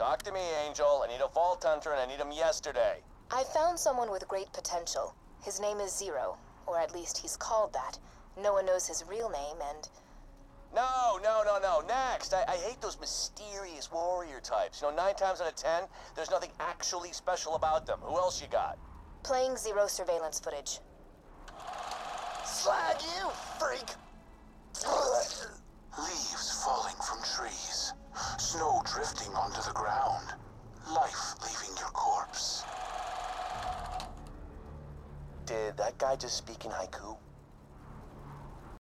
Talk to me, Angel. I need a Vault Hunter, and I need him yesterday. I found someone with great potential. His name is Zero, or at least he's called that. No one knows his real name, and... No, next! I hate those mysterious warrior types. 9 times out of 10, there's nothing actually special about them. Who else you got? Playing Zero surveillance footage. Slag, you freak! Leaves falling from trees. Snow drifting onto the ground. Life leaving your corpse. Did that guy just speak in haiku?